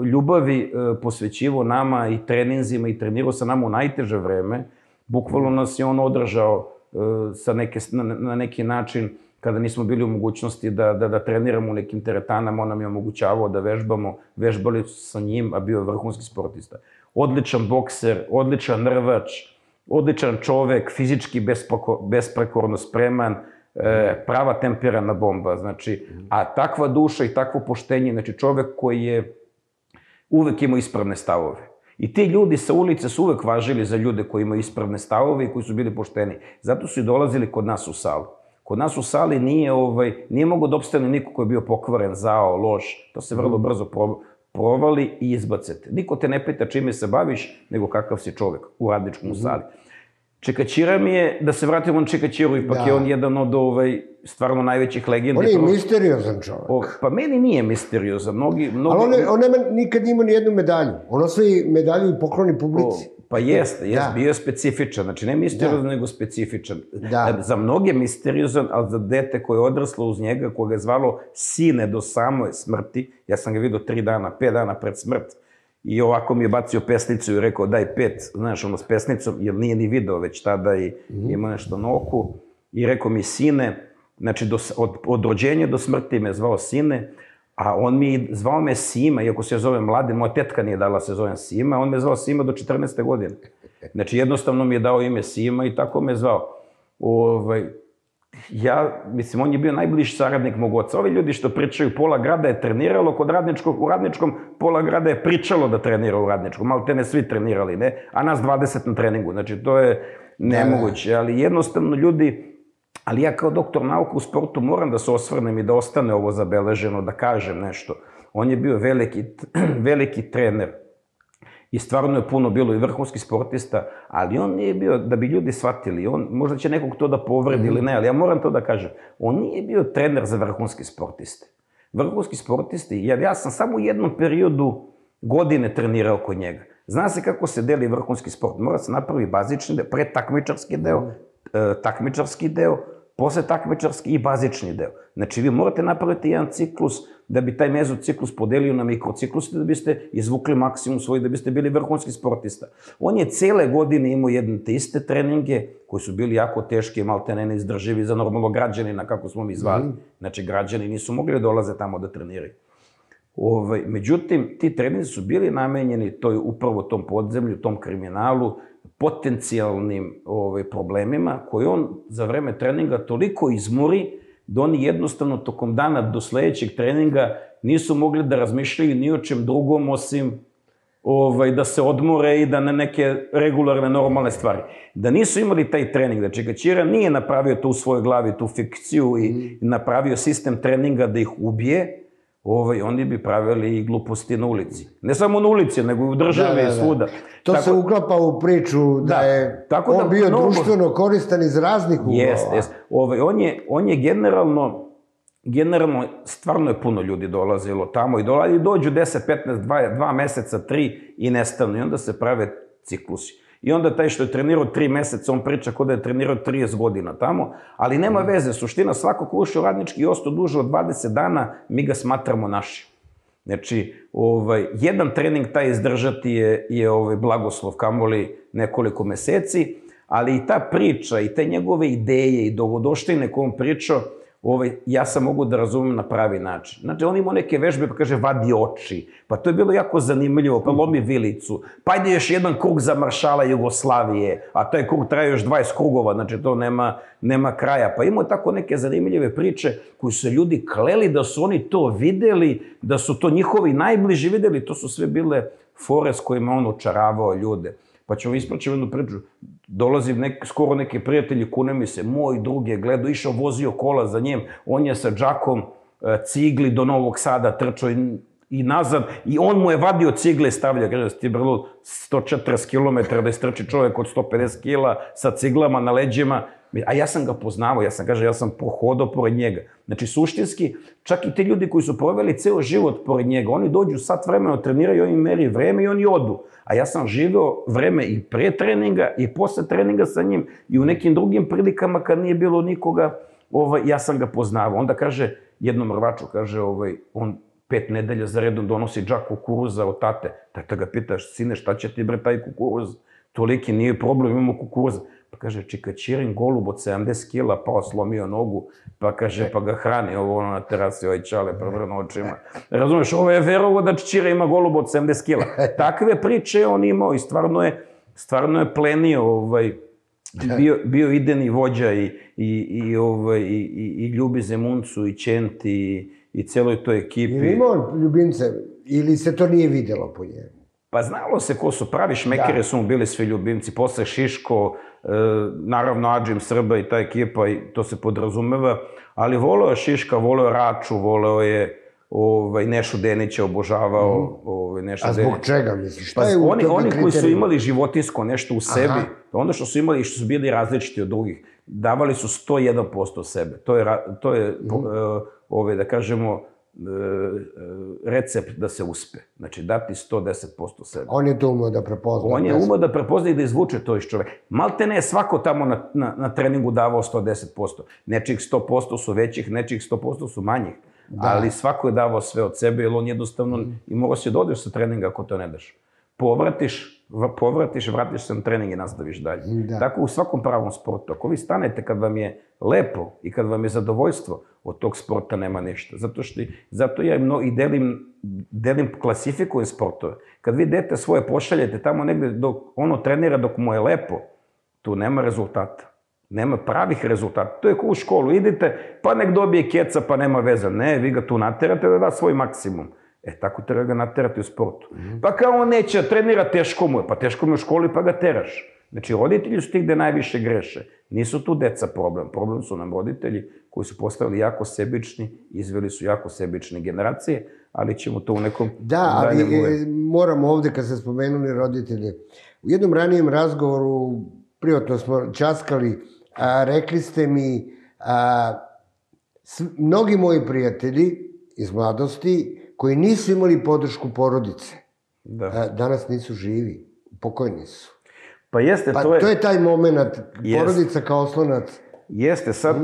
ljubavi posvećivo nama i treninzima i trenirao sa nama u najteže vreme. Bukvalno nas je on održao na neki način. Kada nismo bili u mogućnosti da treniramo u nekim teretanama, on nam je omogućavao da vežbamo, vežbali sa njim, a bio je vrhunski sportista. Odličan bokser, odličan rvač, odličan čovek, fizički besprekorno spreman, prava temperana bomba. Znači, a takva duša i takvo poštenje, znači čovek koji je uvek imao ispravne stavove. I ti ljudi sa ulice su uvek važili za ljude koji imaju ispravne stavove i koji su bili pošteni. Zato su i dolazili kod nas u salu. Kod nas u sali nije mogo da opstane niko koji je bio pokvaren, zao, loš. To se vrlo brzo provali i izbacete. Niko te ne pita čime se baviš, nego kakav si čovek u radničkom sali. Čika Ćira mi je, da se vratimo na Čika Ćiru, ipak je on jedan od stvarno najvećih legendi. On je misteriozan čovek. Pa meni nije misteriozan. Ali on nikad nije imao ni jednu medalju. On osvoji medalju i pokloni publici. Pa jeste, bio je specifičan. Znači, ne misteriozan, nego specifičan. Za mnoge misteriozan, ali za dete koje je odraslo uz njega, koje ga je zvalo sine do same smrti, ja sam ga vidio 5 dana pred smrt, i ovako mi je bacio pesnicu i rekao daj 5, znaš, ono s pesnicom, jer nije ni video već tada i imao nešto na oku. I rekao mi sine, znači od rođenja do smrti me zvao sine, a on mi zvao me Sima, iako se zove Mladen, moja tetka nije dala se zovem Sima, on me zvao Sima do 14. godine. Znači, jednostavno mi je dao ime Sima i tako me zvao. Mislim, on je bio najbliži saradnik mog oca. Ovi ljudi što pričaju, pola grada je treniralo kod radničkog, u radničkom, pola grada je pričalo da trenira u radničkom, ali te ne svi trenirali, ne? A nas 20 na treningu, znači, to je nemoguće. Ali jednostavno, ljudi... Ali ja kao doktor nauka u sportu moram da se osvrnem i da ostane ovo zabeleženo, da kažem nešto. On je bio veliki trener i stvarno je puno bilo i vrhunski sportista, ali on nije bio, da bi ljudi shvatili, možda će nekog to da povredi ili ne, ali ja moram to da kažem, on nije bio trener za vrhunski sportiste. Vrhunski sportisti, jer ja sam samo u jednom periodu godine trenirao kod njega. Zna se kako se deli vrhunski sport, mora se napravi bazični deo, pretakmičarski deo, takmičarski deo, posle takmičarski i bazični deo. Znači, vi morate napraviti jedan ciklus da bi taj mezociklus podelio na mikrociklus da biste izvukli maksimum svoj, da biste bili vrhunski sportista. On je cele godine imao jedne te iste treninge koji su bili jako teški i maltene neizdrživi za normalno građanina, kako smo mi zvali. Znači, građani nisu mogli dolaze tamo da treniraju. Međutim, ti treninzi su bili namenjeni upravo tom podzemlju, tom kriminalu, potencijalnim problemima koje on za vreme treninga toliko izmori da oni jednostavno tokom dana do sledećeg treninga nisu mogli da razmišljaju ni o čem drugom osim da se odmore i da na neke regularne, normalne stvari. Da nisu imali taj trening, da Čika Ćira nije napravio to u svojoj glavi, tu fikciju i napravio sistem treninga da ih ubije, oni bi pravili i gluposti na ulici. Ne samo na ulici, nego i u državi i svuda. To se uklapa u priču da je on bio društveno koristan iz raznih uglova. On je generalno, stvarno je puno ljudi dolazilo tamo i dođu 10, 15, 2 meseca, 3 i nestanu. I onda se prave ciklusi. I onda taj što je trenirao 3 meseca, on priča kao da je trenirao 30 godina tamo, ali nema veze, suština, svako ko ušao Radnički i ostao duže od 20 dana, mi ga smatramo našim. Znači, jedan trening taj izdržati je blagoslov, kamoli nekoliko meseci, ali i ta priča, i te njegove ideje i dogodoštine koje on pričao, ja sam mogu da razumem na pravi način. Znači, on imao neke vežbe, pa kaže, vadi oči. Pa to je bilo jako zanimljivo, pa lomi vilicu. Pa ide još jedan krug za maršala Jugoslavije, a taj krug traje još 20 krugova, znači to nema kraja. Pa imao tako neke zanimljive priče koju su ljudi kleli da su oni to videli, da su to njihovi najbliži videli. To su sve bile fore s kojima on očaravao ljude. Pa ću vam ispričati jednu priču. Dolazi skoro neki prijatelji, kune mi se, moj drug je gledao, išao, vozio kola za njim, on je sa džakom cigli do Novog Sada trčao i nazad, i on mu je vadio cigle i stavljao, kaže, ti brlo, 140 km da istrči čovjek od 150 kila sa ciglama na leđima, a ja sam ga poznavao, ja sam pohodao pored njega. Znači, suštinski, čak i te ljudi koji su proveli ceo život pored njega, oni dođu sat vremena, treniraju, oni meri vreme i oni odu. A ja sam živeo vreme i pre treninga i posle treninga sa njim i u nekim drugim prilikama kad nije bilo nikoga, ja sam ga poznavao. Onda kaže, jednom Rvaču, kaže, on 5 nedelja za redom donosi džak kukuruza od tate. Tata ga pitaš, sine, šta će ti bre taj kukuruz? Toliki, nije problem, imamo kukuruza. Pa kaže, čika, Ćirin golub od 70 kila, pao, slomio nogu, pa kaže, pa ga hrani, ono na terasi, Čale, prevrno očima. Razumeš, ovo je verovo da Ćira ima golub od 70 kila. Takve priče je on imao i stvarno je plenio, bio ideni vođa i Ljubi Zemuncu i Čenti i celoj toj ekipi. Ili imao ljubimce, ili se to nije videlo po njemu? Pa znalo se ko su pravi šmekere, su mu bili svi ljubimci, posle Šiško, naravno Adžim Srba i ta ekipa, i to se podrazumeva, ali voleo je Šiška, voleo je Raču, voleo je Nešu Denića, obožavao Nešu Denića. A zbog čega misliš? Oni koji su imali životinsko nešto u sebi, onda što su imali i što su bili različiti od drugih, davali su 101% sebe. To je, da kažemo, recept da se uspe. Znači, dati 110% sebe. On je to umeo da prepozna. On je umeo da prepozna i da izvuče to iz čoveka. Malte ne je svako tamo na treningu davao 110%. Nečijih 100% su većih, nečijih 100% su manjih. Ali svako je davao sve od sebe, jer on jednostavno i morao si da odeš sa treninga ako to ne daš. Povratiš, vratiš se na trening i nastaviš dalje. Tako u svakom pravom sportu. Ako vi stanete kad vam je lepo i kad vam je zadovoljstvo, od tog sporta nema ništa. Zato ja i delim, klasifikujem sportove. Kad vi dete svoje pošaljete tamo negde, dok ono trenira, dok mu je lepo, tu nema rezultata. Nema pravih rezultata. To je kao u školu. Idite, pa nek dobije keca, pa nema veze. Ne, vi ga tu naterate da da svoj maksimum. E, tako treba ga naterati u sportu. Pa kao on neće trenira, teško mu je. Pa teško mu je u školi, pa ga teraš. Znači, roditelji su ti gde najviše greše. Nisu tu deca problem. Problem su nam roditelji koji su postavili jako sebični, izveli su jako sebične generacije, ali ćemo to u nekom... Da, ali moramo ovde, kad ste spomenuli roditelje, u jednom ranijem razgovoru, privatno smo časkali, rekli ste mi, mnogi moji prijatelji iz mladosti, koji nisu imali podršku porodice, danas nisu živi, pokojni su. Pa jeste, to je... Pa to je taj moment, porodica kao oslonac. Jeste, sad,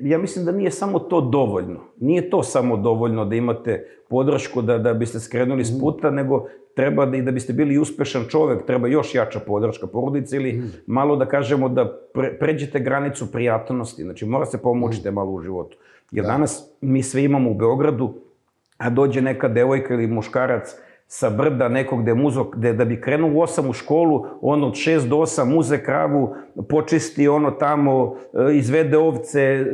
ja mislim da nije samo to dovoljno. Nije to samo dovoljno da imate podršku da biste skrenuli s puta, nego treba da biste bili uspešan čovek, treba još jača podrška porodice ili malo da kažemo da pređete granicu prijatnosti. Znači, mora se pomoći malo u životu. Jer danas mi sve imamo u Beogradu, a dođe neka devojka ili muškarac sa brda nekog gde je muzo, gde da bi krenuo u 8 u školu, on od 6 do 8 muze kravu, počisti ono tamo, izvede ovce,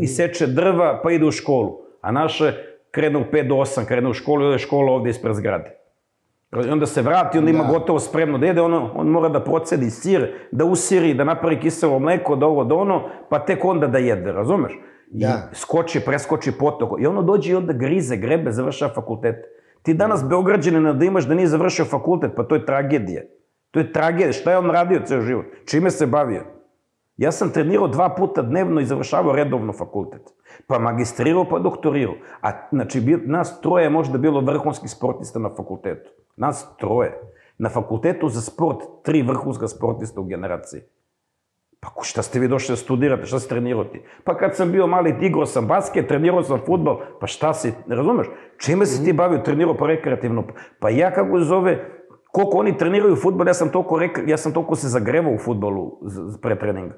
iseče drva, pa ide u školu. A naše krene u 5 do 8, krene u školu i onda je škola ovde ispred zgrade. I onda se vrati, onda ima gotovo spremno da jede, on mora da procedi sir, da usiri, da napravi kiselo mleko, da ovo, da ono, pa tek onda da jede, razumeš? I skoči, preskoči potok. I ono dođe i onda grize, grebe, završava fakultete. Ti danas Beograđanina da imaš da nije završio fakultet, pa to je tragedija. To je tragedija. Šta je on radio ceo život? Čime se bavio? Ja sam trenirao 2 puta dnevno i završavao redovno fakultet. Pa magistrirao, pa doktorirao. A znači, nas troje je možda bilo vrhunski sportista na fakultetu. Nas troje. na fakultetu za sport tri vrhunska sportista u generaciji. Pa šta ste vi došli da studirate, šta si trenirati? Pa kad sam bio mali, igrao sam basket, trenirao sam futbol, pa šta si, ne razumeš? Čime si ti bavio, trenirao pa rekreativno? Pa ja kako zove, koliko oni treniraju futbol, ja sam toliko se zagrevao u futbolu pre treninga.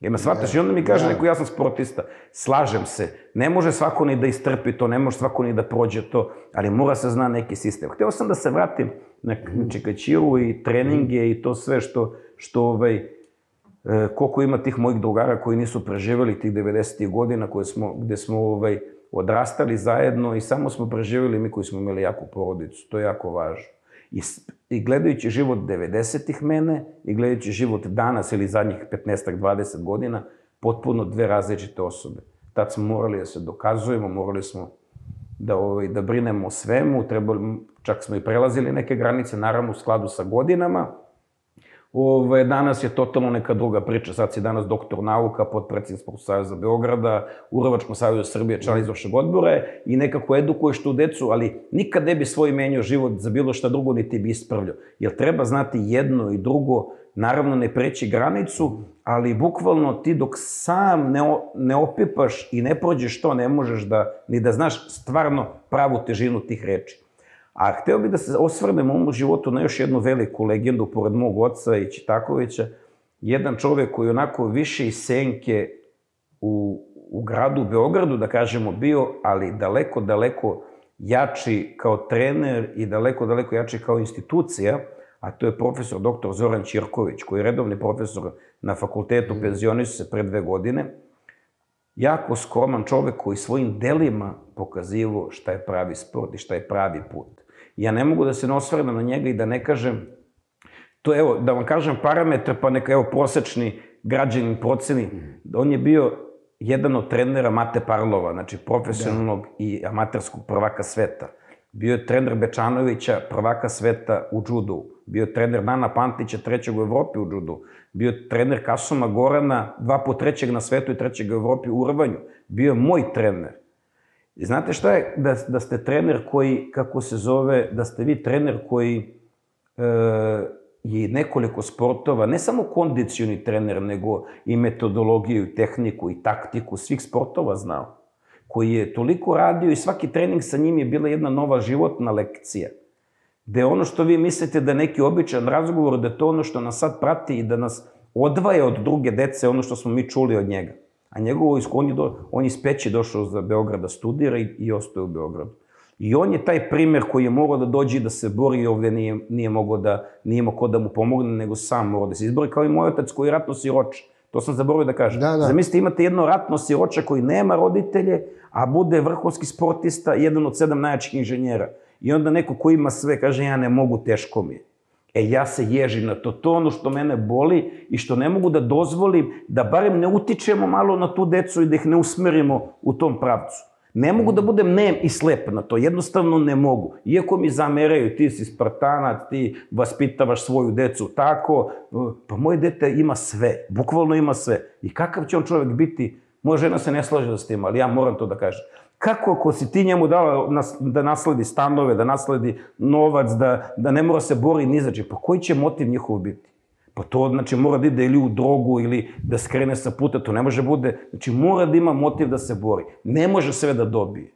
Jer me shvataš i onda mi kaže neko, ja sam sportista. Slažem se, ne može svako ni da istrpi to, ne može svako ni da prođe to, ali mora se zna neki sistem. Hteo sam da se vratim na Ćiru i treninge i to sve što koliko ima tih mojih drugara koji nisu preživjeli tih 90-ih godina gde smo odrastali zajedno i samo smo preživjeli mi koji smo imali jaku porodicu. To je jako važno. I gledajući život 90-ih mene i gledajući život danas ili zadnjih 15-20 godina, potpuno dve različite osobe. Tad smo morali da se dokazujemo, morali smo da brinemo o svemu, čak smo i prelazili neke granice, naravno u skladu sa godinama. Danas je totalno neka druga priča, sad si danas doktor nauka, potpredsednik Sportskog saveza Beograda, u Rvačkom savezu Srbije, član izvršnog odbora i nekako edukuješ tu decu, ali nikad ne bi svoj menio život za bilo šta drugo, niti bi ispravljao. Jer treba znati jedno i drugo, naravno ne preći granicu, ali bukvalno ti dok sam ne opipaš i ne prođeš to, ne možeš ni da znaš stvarno pravu težinu tih reči. A hteo bih da se osvrnem u ovom životu na još jednu veliku legendu, pored mog oca i Čitakovića, jedan čovek koji je onako više iz senke u gradu Beogradu, da kažemo, bio, ali daleko, daleko jači kao trener i daleko, daleko jači kao institucija, a to je profesor dr. Zoran Čirković, koji je redovni profesor na fakultetu, penzionisao se pre 2 godine. Jako skroman čovek koji svojim delima pokazivao šta je pravi sport i šta je pravi put. Ja ne mogu da se ne osvrnem na njega i da ne kažem, to evo, da vam kažem parametar, pa neka evo prosečni građanin proceni, on je bio jedan od trenera Mate Parlova, znači profesionalnog i amaterskog prvaka sveta. Bio je trener Bečanovića, prvaka sveta u džudu. Bio je trener Nana Pantića, 3. u Evropi u džudu. Bio je trener Kasuma Gorana, 2 puta 3. na svetu i 3. u Evropi u rvanju. Bio je moj trener. I znate šta je da ste trener koji, kako se zove, da ste vi trener koji je nekoliko sportova, ne samo kondicioni trener, nego i metodologiju, i tehniku, i taktiku svih sportova znao, koji je toliko radio i svaki trening sa njim je bila jedna nova životna lekcija. Gde ono što vi mislite da je neki običan razgovor, da je to ono što nas sad prati i da nas odvaja od druge dece, ono što smo mi čuli od njega. A njegovo, on je iz Peći došao za Beograd da studira i ostaje u Beogradu. I on je taj primer koji je morao da dođe i da se bori i ovde nije mogao da, nije imao ko da mu pomogne, nego sam morao da se izbori, kao i moj otac koji je ratno siroče. To sam zaboravio da kažem. Zamislite, imate jedno ratno siroče koji nema roditelje, a bude vrhunski sportista, jedan od 7 najjačih inženjera. I onda neko ko ima sve kaže, ja ne mogu, teško mi je. Ja se ježim na to. To je ono što mene boli i što ne mogu da dozvolim da barem ne utičemo malo na tu decu i da ih ne usmerimo u tom pravcu. Ne mogu da budem nem i slep na to, jednostavno ne mogu. Iako mi zameraju, ti si Spartanac, ti vaspitavaš svoju decu tako, pa moje dete ima sve, bukvalno ima sve. I kakav će on čovek biti? Moja žena se ne slaže s tim, ali ja moram to da kažem. Kako ako si ti njemu dala da nasledi stanove, da nasledi novac, da ne mora se bori ni znači, pa koji će motiv njihov biti? Pa to znači mora da ide ili u drogu ili da skrene sa puta, to ne može bude, znači mora da ima motiv da se bori, ne može sve da dobije.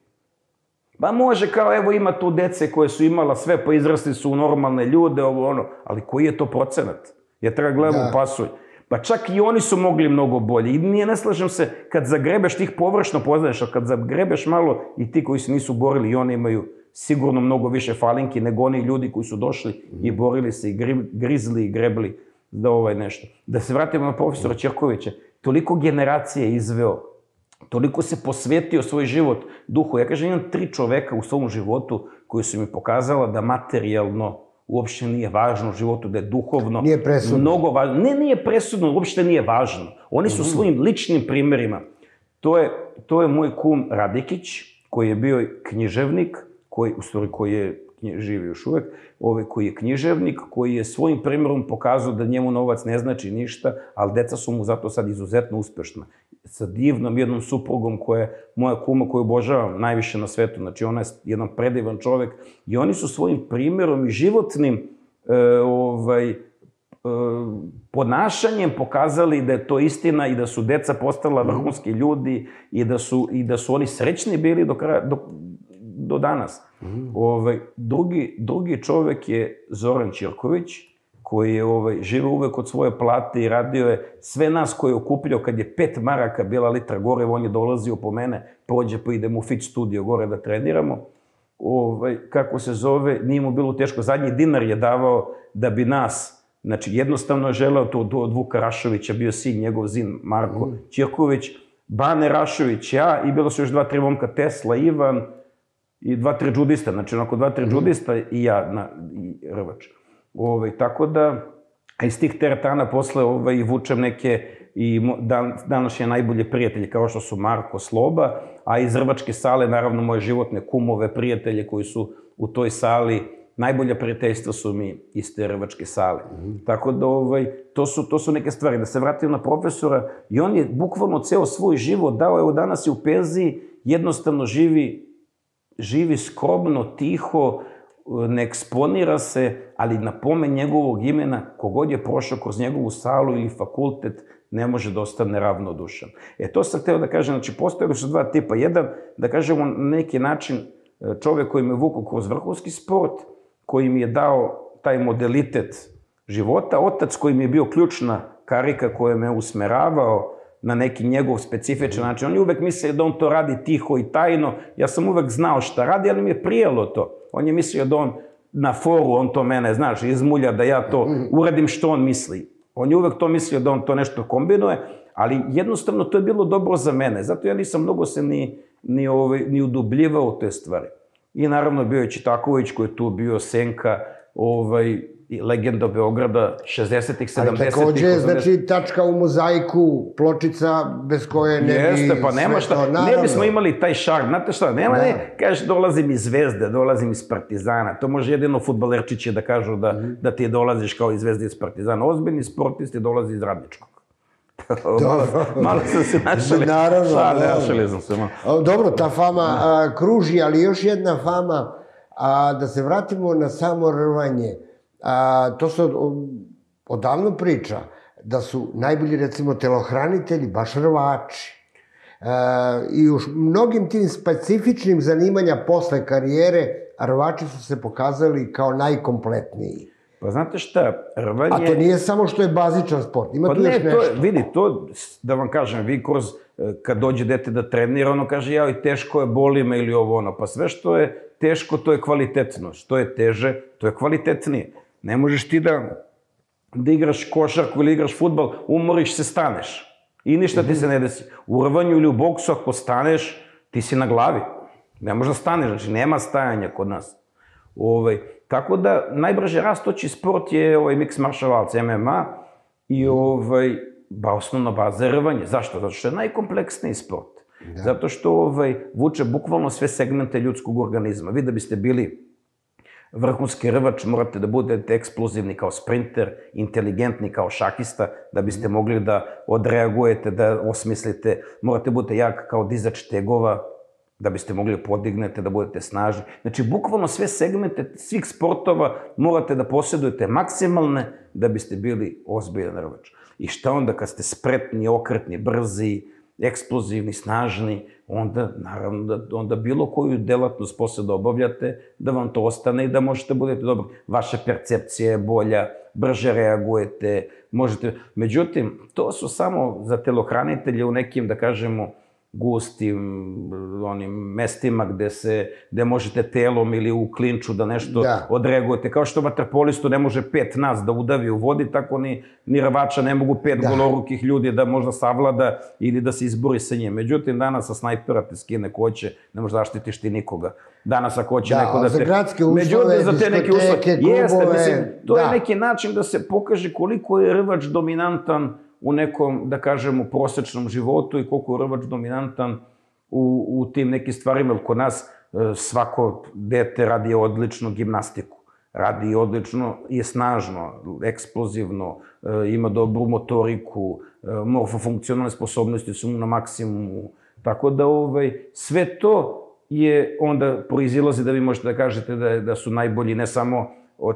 Ba može kao evo ima tu dece koje su imala sve pa izrasli su u normalne ljude, ovo ono, ali koji je to procenat? Ja treba gledam u pasulj. Pa čak i oni su mogli mnogo bolje. I ne slažem se, kad zagrebeš, ti ih površno poznaješ, ali kad zagrebeš malo i ti koji se nisu borili i oni imaju sigurno mnogo više falinki nego oni ljudi koji su došli i borili se i grizli i grebli da ovo je nešto. Da se vratimo na profesora Ćirkovića, toliko generacije izveo, toliko se posvetio svoj život duhu. Ja kažem, imam 3 čoveka u svom životu koji su mi pokazala da materijalno uopšte nije važno u životu, da je duhovno mnogo važno. Ne, nije presudno, uopšte nije važno. Oni su svojim ličnim primjerima. To je moj kum Radikić, koji je bio književnik, u stvari koji je živi još uvek, koji je književnik, koji je svojim primjerom pokazao da njemu novac ne znači ništa, ali deca su mu zato sad izuzetno uspešna. Sa divnom jednom suprugom koja je moja kuma koju obožavam najviše na svetu. Znači, ona je jedan predivan čovek i oni su svojim primjerom i životnim ponašanjem pokazali da je to istina i da su deca postala vrhunski ljudi i da su oni srećni bili do danas. Drugi čovek je Zoran Čirković, koji je živeo uvek od svoje plate i radio je sve nas koje je okupljao kad je 5 maraka bila litra goreva, on je dolazio po mene, prođe pa idemo u fit studio gore da treniramo. Kako se zove, nije mu bilo teško. Zadnji dinar je davao da bi nas... Znači, jednostavno je želeo to od Vuka Rašovića, bio sin, njegov zin Marko Čirković, Bane Rašović, ja, i bilo su još 2-3 momka, Tesla, Ivan, i 2-3 džudista, znači onako 2-3 džudista i ja, i Rvač. Tako da, iz tih teretana posle vučem neke i današnje najbolje prijatelje, kao što su Marko Sloba, a iz Rvačke sale, naravno, moje životne kumove, prijatelje koji su u toj sali. Najbolja prijateljstva su mi iz te Rvačke sale. Tako da to su neke stvari. Da se vratim na profesora, i on je bukvalno ceo svoj život dao, evo danas je u penziji, jednostavno živi skromno, tiho, ne eksponira se, ali na pomen njegovog imena, kogod je prošao kroz njegovu salu ili fakultet, ne može da ostane ravnodušan. E to sam hteo da kažem, znači postoje su 2 tipa. Jedan, da kažemo na neki način, čovek koji me vuku kroz vrhunski sport, koji mi je dao taj modelitet života, otac koji mi je bio ključna karika koja me usmeravao na neki njegov specifičan način. On je uvek mislio da on to radi tiho i tajno, ja sam uvek znao šta radi, ali mi je prijelo to. On je mislio da on na foru, on to mene, znaš, izmulja da ja to uradim što on misli. On je uvek to mislio da on to nešto kombinuje, ali jednostavno to je bilo dobro za mene, zato ja nisam mnogo se ni udubljivao u te stvari. I naravno bio je Čitaković koji je tu bio senka, legenda Beograda, 60-ih, 70-ih. A takođe je, znači, tačka u mozaiku, pločica bez koje ne bi sve to, naravno. Jeste, pa nema šta, ne bismo imali taj šarm, znate šta, nema ne, kažeš dolazim iz Zvezde, dolazim iz Partizana, to može jedino fudbalerčići da kažu da ti dolaziš kao iz Zvezde, iz Partizana, ozbiljni sportisti dolazi iz Radničkog. Malo sam se našali. Naravno. Našali sam se malo. Dobro, ta fama kruži, ali još jedna fama, da se vratimo na samo rvanje. To se odavno priča, da su najbolji, recimo, telohranitelji, baš rvači. I u mnogim tim specifičnim zanimanja posle karijere, rvači su se pokazali kao najkompletniji. Pa znate šta, rvanje... A to nije samo što je bazičan sport, ima tu još nešto. Vidi, to, da vam kažem, vi kroz, kad dođe dete da trenira, ono kaže, jao, i teško je, boli me ili ovo, ono. Pa sve što je teško, to je kvalitetno. Što je teže, to je kvalitetnije. Ne možeš ti da igraš košarku ili igraš fudbal, umoriš se, staneš. I ništa ti se ne desi. U rvanju ili u boksu, ako staneš, ti si na glavi. Ne možeš da staneš, znači nema stajanja kod nas. Tako da, najbrže rastoći sport je mix martial arts, MMA, i osnovna baza je rvanje. Zašto? Zato što je najkompleksniji sport. Zato što vuče bukvalno sve segmente ljudskog organizma. Vi da biste bili vrhunski rvač, morate da budete eksplozivni kao sprinter, inteligentni kao šahista, da biste mogli da odreagujete, da osmislite, morate budete jak kao dizač tegova, da biste mogli podignete, da budete snažni. Znači, bukvalno sve segmente svih sportova morate da posjedujete maksimalne da biste bili ozbiljan rvač. I šta onda kad ste spretni, okretni, brzi, eksplozivni, snažni, onda, naravno, onda bilo koju delatnost posle da obavljate, da vam to ostane i da možete budete dobri. Vaša percepcija je bolja, brže reagujete, možete... Međutim, to su samo za telohranitelje u nekim, da kažemo, gustim onim mestima gde možete telom ili u klinču da nešto odreagujete. Kao što vaterpolistu ne može 5 nas da udavi u vodi, tako ni rvača ne mogu 5 golorukih ljudi da možda savlada ili da se izbori sa njim. Međutim, danas sa snajpera te skine ko će, ne može zaštitiš ti nikoga. Danas ako hoće neko da te... Da, za gradske uslove, diskoteke, klubove... To je neki način da se pokaže koliko je rvač dominantan u nekom, da kažemo, prosečnom životu i koliko je rvač dominantan u tim nekim stvarima. Kod nas svako dete radi odličnu gimnastiku, radi odlično, je snažno, eksplozivno, ima dobru motoriku, morfofunkcionalne sposobnosti su mu na maksimumu. Tako da sve to je onda proizilazi da vi možete da kažete da su najbolji ne samo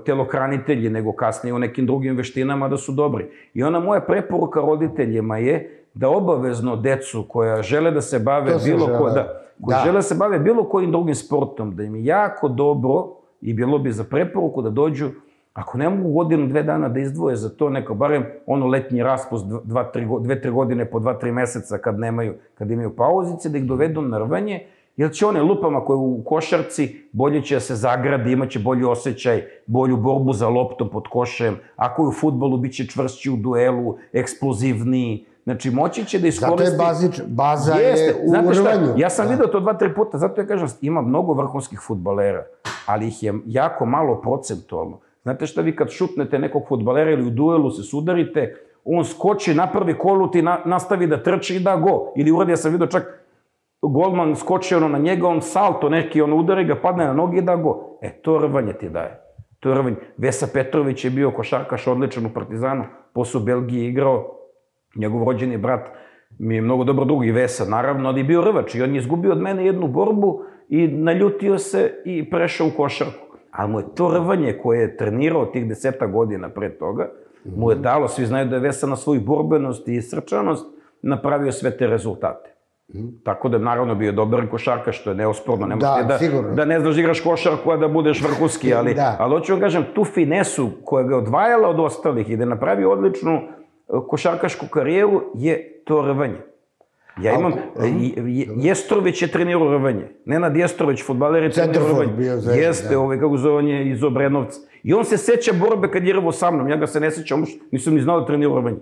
telohranitelji, nego kasnije u nekim drugim veštinama da su dobri. I ona moja preporuka roditeljima je da obavezno decu koja žele da se bave bilo kojim drugim sportom, da im je jako dobro i bilo bi za preporuku da dođu, ako ne mogu godinu, dve dana da izdvoje za to, neko, barem ono letnji raspust, 2-3 godine po 2-3 meseca kad imaju pauzice, da ih dovedu na rvanje, jer će one lupama koje u košarci bolje će da se zagradi, imaće bolji osjećaj, bolju borbu za loptom pod košem, ako je u futbolu bit će čvršći u duelu, eksplozivniji, znači moći će da iskoristi... Zato je baza je u rvanju. Ja sam vidio to 2-3 puta, zato ja kažem, ima mnogo vrhunskih futbalera, ali ih je jako malo procentualno. Znate šta, vi kad šutnete nekog fudbalera ili u duelu se sudarite, on skoči, napravi kolut i nastavi da trči i da go. Ili uradi, ja sam vidio čak, golman skoči ono na njega, on salto neki, on udari ga, padne na noge i da go. E, to rvanje ti daje. To je rvanje. Vesa Petrović je bio košarkaš odličan u Partizanu, posle u Belgiji igrao, njegov rođeni brat mi je mnogo dobro drugi Vesa, naravno, ali je bio rvač i on je izgubio od mene jednu borbu i naljutio se i prešao u košarku. Ali mu je to rvanje koje je trenirao tih 10 godina pre toga, mu je dalo, svi znaju da je Vesa na svoju borbenost i srčanost napravio sve te rezultate. Tako da je naravno bio dobar košarka, što je neosporno. Da ne znaš da igraš košarku, a da budeš vrhunski, ali hoću vam kažem, tu finesu koja ga je odvajala od ostalih i da je napravio odličnu košarkašku karijeru je to rvanje. Ja imam, Jestrović je trenirao rvanje, Nenad Jestrović, fudbaler je trenirao rvanje, jeste, kako zove, on je iz Obrenovca. I on se seća borbe kad je rvao sa mnom, ja ga se ne sećam, nisam ni znao da trenirao rvanje.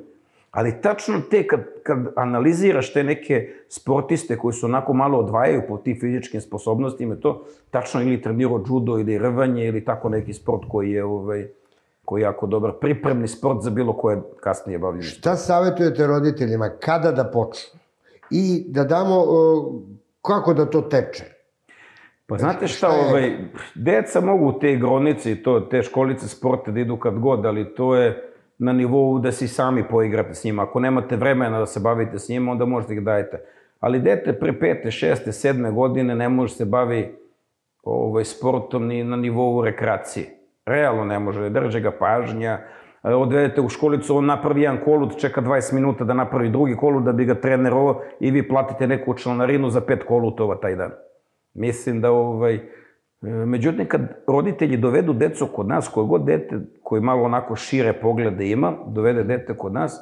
Ali tačno te, kad analiziraš te neke sportiste koji su onako malo odvajaju po tim fizičkim sposobnostima, to tačno ili trenirao džudo ili rvanje ili tako neki sport koji je... koji je jako dobar pripremni sport za bilo koje kasnije bavljenje. Šta savjetujete roditeljima? Kada da počnu? I da damo kako da to teče? Pa znate šta, deca mogu u te igronice i te školice sporta da idu kad god, ali to je na nivou da si sami poigrate s njima. Ako nemate vremena da se bavite s njima, onda možete ih dajete. Ali dete pre 5, 6, 7 godine ne može se bavi sportom ni na nivou rekreacije. Realno ne može, drže ga pažnja, odvedete u školicu, on napravi jedan kolut, čeka 20 minuta da napravi drugi kolut, da bi ga trenerovao i vi platite neku članarinu za 5 kolutova taj dan. Mislim da Međutim, kad roditelji dovedu decu kod nas, koje god dete, koji malo onako šire poglede ima, dovede dete kod nas,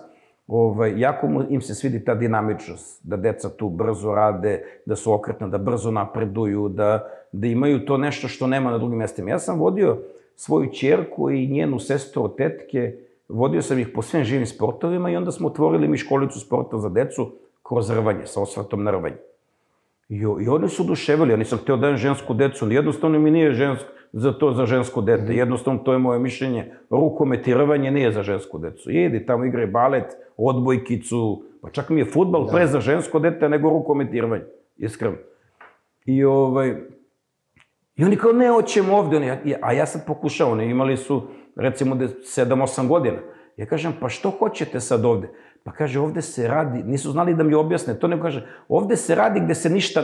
jako im se svidi ta dinamičnost, da deca tu brzo rade, da su okretna, da brzo napreduju, da imaju to nešto što nema na drugim mjestima. Ja sam vodio svoju ćerku i njenu sestru od tetke, vodio sam ih po svim živim sportovima i onda smo otvorili mi školicu sporta za decu kroz rvanje, sa osvrtom na rvanje. I oni su oduševili, ja nisam hteo da imam žensku decu, jednostavno mi nije za žensko dete, jednostavno to je moje mišljenje, rukomet i rvanje nije za žensku decu. Idi, tamo igraj balet, odbojkicu, pa čak mi je fudbal pre za žensko dete nego rukomet i rvanje, iskreno. I oni kao, ne, hoćemo ovde, a ja sam pokušao, oni imali su, recimo, 7-8 godina. Ja kažem, pa što hoćete sad ovde? Pa kaže, ovde se radi, nisu znali da mi objasne, to nego kaže, ovde se radi gde se ništa,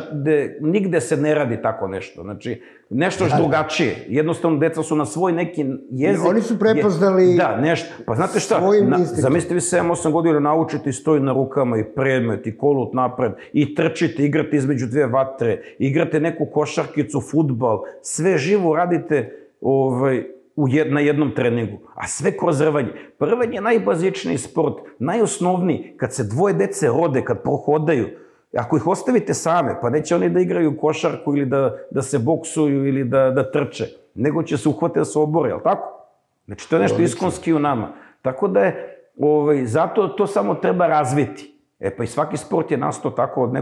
nigde se ne radi tako nešto. Znači, nešto još drugačije. Jednostavno, deca su na svoj neki jezik. Oni su prepoznali... Da, nešto. Pa znate šta, zamislite vi 7-8 godina naučiti i stoji na rukama i predmet i kolut napred i trčite, igrate između dve vatre, igrate neku košarkicu, fudbal, sve živo radite na jednom treningu, a sve kroz rvanje. Rvanje je najbazičniji sport, najosnovniji, kad se dvoje dece rode, kad prohodaju. Ako ih ostavite same, pa neće oni da igraju košarku ili da se boksuju ili da trče, nego će se uhvate da se obore, jel' tako? Znači, to je nešto iskonski u nama. Tako da je, zato to samo treba razviti. E pa i svaki sport je nastao tako od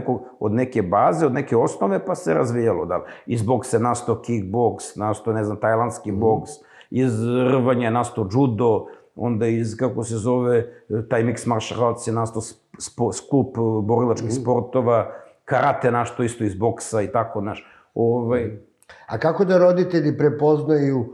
neke baze, od neke osnove, pa se razvijalo. Iz boksa je nastao kickboks, nastao, ne znam, tajlandski boks, iz rvanja je nastao džudo, onda iz, kako se zove, taj mix martial arts je nastao skup borilačkih sportova, karate je nastao isto iz boksa i tako, znaš. A kako da roditelji prepoznaju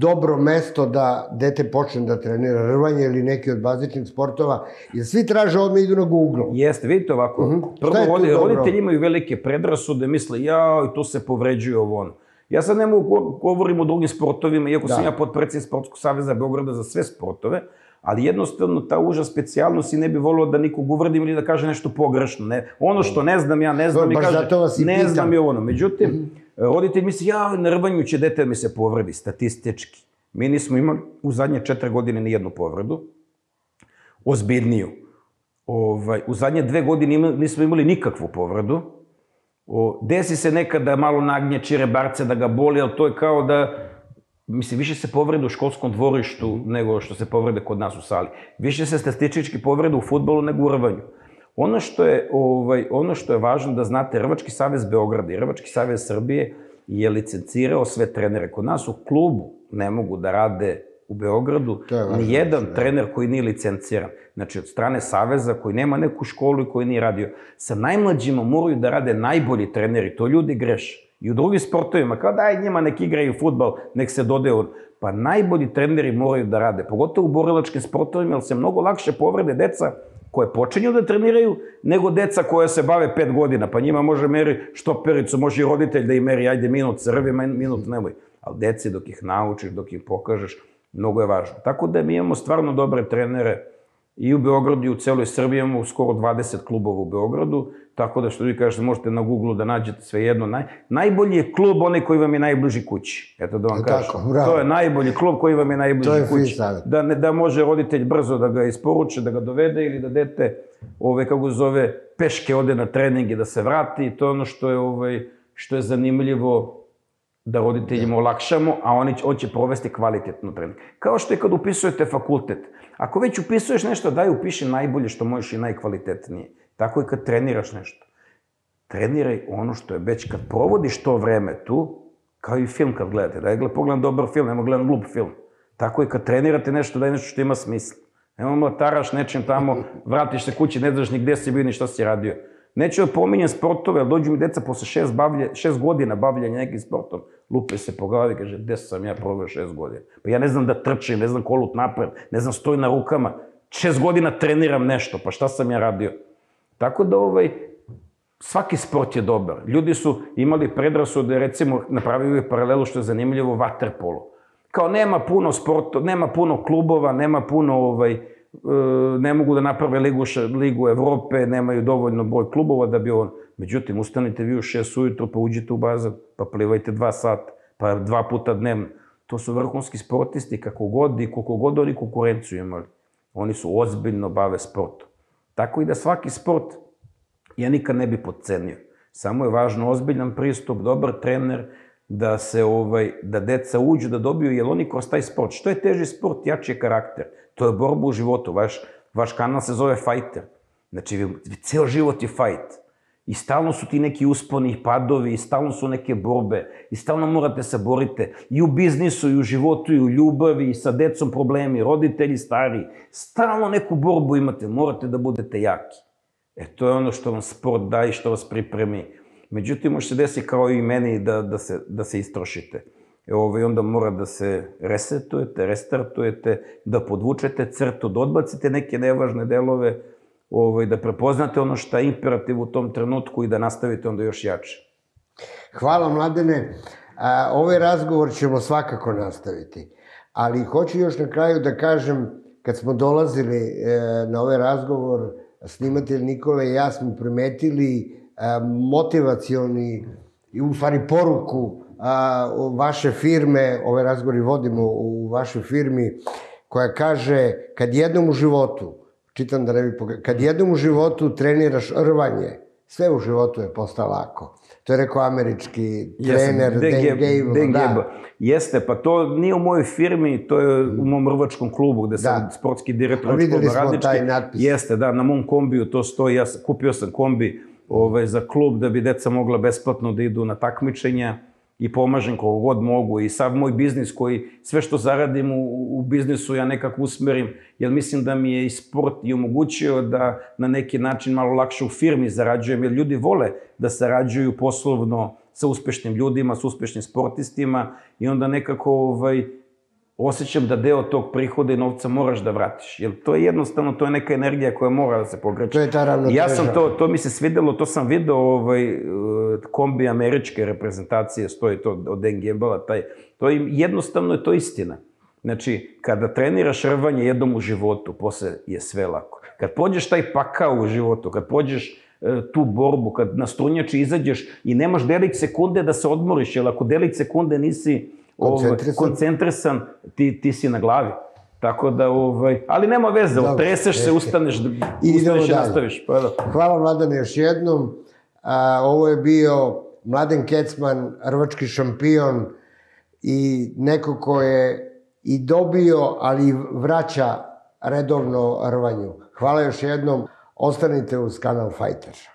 dobro mesto da dete počne da trenira rvanje ili neki od bazičnih sportova, jer svi traže odmah idu na Google. Jeste, vidite ovako, prvo roditelji imaju velike predrasude, misle, jao, tu se povređuje ovo ono. Ja sad ne mogu govorim o drugim sportovima, iako sam ja potpredsednik Sportskog saveza Beograda za sve sportove, ali jednostavno ta uža specijalnost i ne bi volio da nikog uvredim ili da kaže nešto pogrešno. Ono što ne znam, ja ne znam i kaže, ne znam je ono. Međutim, roditelj misli, ja na rvanju će dete mi se povredi, statistički. Mi nismo imali u zadnje 4 godine nijednu povredu, ozbiljniju. U zadnje 2 godine nismo imali nikakvu povredu. Desi se nekada malo nagnječi rebarce da ga boli, ali to je kao da, mislim, više se povrede u školskom dvorištu nego što se povrede kod nas u sali. Više se statistički povrede u fudbalu nego u rvanju. Ono što je važno da znate, Rvački savez Beograda i Rvački savez Srbije je licencirao sve trenere. Kod nas u klubu ne mogu da rade u Beogradu nijedan trener koji nije licenciran. Znači, od strane saveza koji nema neku školu i koji nije radio. Sa najmlađima moraju da rade najbolji treneri, to ljudi greše. I u drugim sportovima, kao daj njima nek igraju futbal, nek se dodaje on. Pa najbolji treneri moraju da rade, pogotovo u borilačkim sportovima, jer se mnogo lakše povrede deca koje počinju da treniraju, nego deca koja se bave 5 godina. Pa njima može meri štopericu, može i roditelj da im meri, ajde minut crvi, minut nemoj. Ali deci dok ih naučiš, dok im pokažeš, mnogo je važno. Tako da mi imamo stvarno dobre trenere i u Beogradu i u celoj Srbiji, imamo skoro 20 klubova u Beogradu, tako da što vi kažete, možete na Google-u da nađete svejedno. Najbolji je klub onaj koji vam je najbliži kući. Eto da vam kažem. To je najbolji klub koji vam je najbliži kući. Da može roditelj brzo da ga isporuče, da ga dovede ili da dete, kako zove, peške ode na trening i da se vrati. To je ono što je zanimljivo da roditeljima olakšamo, a on će provesti kvalitetno trening. Kao što je kad upisujete fakultet. Ako već upisuješ nešto, daj upiši najbolje što možeš i najkvalitetnije. Tako i kad treniraš nešto. Treniraj ono što je već, kad provodiš to vreme tu, kao i film kad gledate. Daj pogledam dobar film, nemoj gledam glup film. Tako i kad trenirate nešto, daj nešto što ima smisla. Nemoj mlataraš nečim tamo, vratiš se kući, ne znaš ni gde si bio, ni šta si radio. Neću da pominjem sportove, ali dođu mi deca posle 6 godina bavljanja nekim sportom, lupe se po glavi i kaže, gde sam ja proveo 6 godina? Pa ja ne znam da trčim, ne znam kolut napred, ne znam stoj na rukama. 6 godina treniram nešto, pa šta sam ja radio? Tako da svaki sport je dobar. Ljudi su imali predrasude, recimo, napravili je paralelu što je zanimljivo, vaterpolo. Kao nema puno sportova, nema puno klubova, nema puno ne mogu da naprave Ligu Evrope, nemaju dovoljno broj klubova da bi on. Međutim, ustanite vi u 6 ujutru, pa uđite u bazen, pa plivajte 2 sata, pa 2 puta dnevno. To su vrhunski sportisti, kako god i koliko god oni konkurenciju imali. Oni su ozbiljno bave sportom. Tako i da svaki sport ja nikad ne bi podcenio. Samo je važno ozbiljan pristup, dobar trener, da deca uđu, da dobiju, jer oni kroz taj sport. Što je teži sport, jači je karakter. To je borba u životu. Vaš kanal se zove Fajter. Znači, ceo život je fajt. I stalno su ti neki usponi i padovi, i stalno su neke borbe, i stalno morate se borite. I u biznisu, i u životu, i u ljubavi, i sa decom problemi, roditelji, stariji. Stalno neku borbu imate, morate da budete jaki. E, to je ono što vam sport daje, što vas pripremi. Međutim, može se desiti kao i meni da se istrošite. Onda mora da se resetujete, restartujete, da podvučete crtu, da odbacite neke nevažne delove, da prepoznate ono što je imperativ u tom trenutku i da nastavite onda još jače. Hvala, Mladene. Ovaj razgovor ćemo svakako nastaviti. Ali hoću još na kraju da kažem, kad smo dolazili na ovaj razgovor, snimatelj Nikola i ja smo primetili motivacioni, u stvari poruku vaše firme, ove razgovori vodimo u vašoj firmi, koja kaže, kad jednom u životu, čitam da ne bi pokazali, kad jednom u životu treniraš rvanje, sve u životu je postao lako. To je rekao američki trener Dan Gable. Jeste, pa to nije u mojoj firmi, to je u mom rvačkom klubu, gde sam sportski direktor Rvačkog Radnički. Videli smo taj natpis. Jeste, da, na mom kombiju to stoji, kupio sam kombi za klub, da bi deca mogla besplatno da idu na takmičenja i pomažem koliko god mogu. I sav moj biznis koji, sve što zaradim u biznisu, ja nekako usmerim, jer mislim da mi je i sport i omogućio da na neki način malo lakše u firmi zarađujem, jer ljudi vole da sarađuju poslovno sa uspešnim ljudima, sa uspešnim sportistima, i onda nekako osjećam da deo tog prihoda i novca moraš da vratiš. Jer to je jednostavno, to je neka energija koja mora da se pokreće. To je ta ravnoteža. Ja sam to mi se svidelo, to sam video kombi američke reprezentacije, stoji to od NGB-a, jednostavno je to istina. Znači, kada treniraš rvanje jednom u životu, posle je sve lako. Kad pođeš taj pakao u životu, kad pođeš tu borbu, kad na strunjači izađeš i nemaš delik sekunde da se odmoriš, jer ako delik sekunde nisi koncentrisan, ti si na glavi. Tako da, ali nema veze, treseš se, ustaneš i nastaviš. Hvala Mladene još jednom. Ovo je bio Mladen Kecman, rvački šampion i neko ko je i dobio, ali i vraća redovno rvanju. Hvala još jednom. Ostanite uz kanal Fajter.